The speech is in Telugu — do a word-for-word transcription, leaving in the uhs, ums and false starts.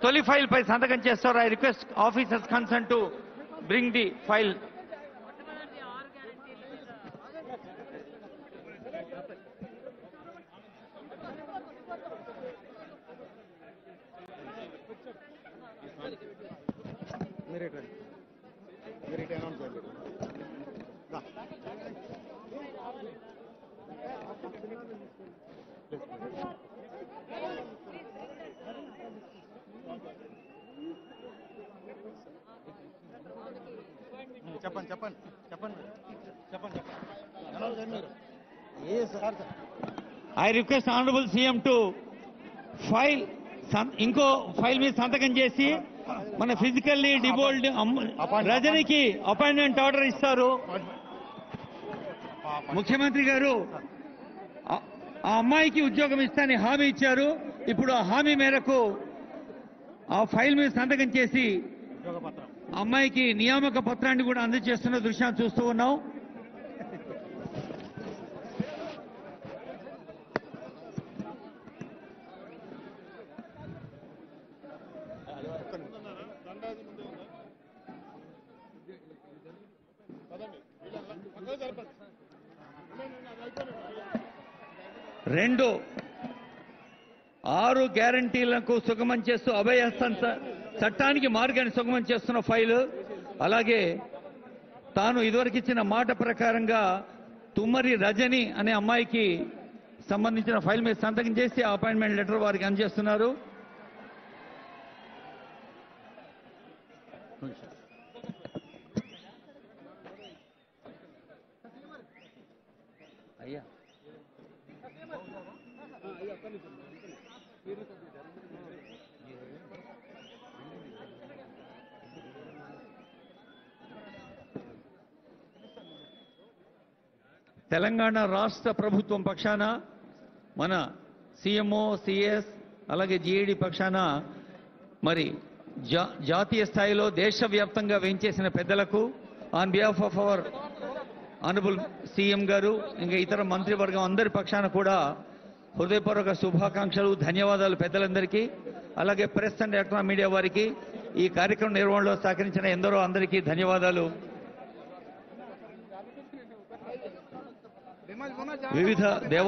Toli file by Santakan Chester, I request officers concerned to bring the file. చెప్పండి చెప్పండి చెప్పండి చెప్పండి I request honourable CM to file ఇంకో ఫైల్ మీద సంతకం చేసి మన ఫిజికల్లీ డిబోల్డ్ రజనీకి అపాయింట్మెంట్ ఆర్డర్ ఇస్తారు. ముఖ్యమంత్రి గారు ఆ అమ్మాయికి ఉద్యోగం ఇస్తానని హామీ ఇచ్చారు. ఇప్పుడు ఆ హామీ మేరకు ఆ ఫైల్ మీద సంతకం చేసి అమ్మాయికి నియామక పత్రాన్ని కూడా అందజేస్తున్న దృశ్యాన్ని చూస్తూ ఉన్నాం. రెండు ఆరు గ్యారంటీలకు సుగమం చేస్తూ అభయహస్తం చట్టానికి మార్గాన్ని సుగమం చేస్తున్న ఫైలు. అలాగే తాను ఇదివరకు ఇచ్చిన మాట ప్రకారంగా తుమ్మరి రజని అనే అమ్మాయికి సంబంధించిన ఫైల్ మీద సంతకం చేసి ఆ అపాయింట్మెంట్ లెటర్ వారికి అందజేస్తున్నారు. అయ్యా తెలంగాణ రాష్ట్ర ప్రభుత్వం పక్షాన మన సీఎంఓ సిఎస్ అలాగే జిఏడి పక్షాన మరి జా జాతీయ స్థాయిలో దేశవ్యాప్తంగా వేయించేసిన పెద్దలకు on behalf of our honourable CM గారు ఇంకా ఇతర మంత్రివర్గం అందరి పక్షాన కూడా హృదయపూర్వక శుభాకాంక్షలు, ధన్యవాదాలు పెద్దలందరికీ. అలాగే ప్రెస్ అండ్ ఎలక్ట్రానిక్ మీడియా వారికి, ఈ కార్యక్రమం నిర్వహణలో సహకరించిన ఎందరో అందరికీ ధన్యవాదాలు. వివిధ దేవ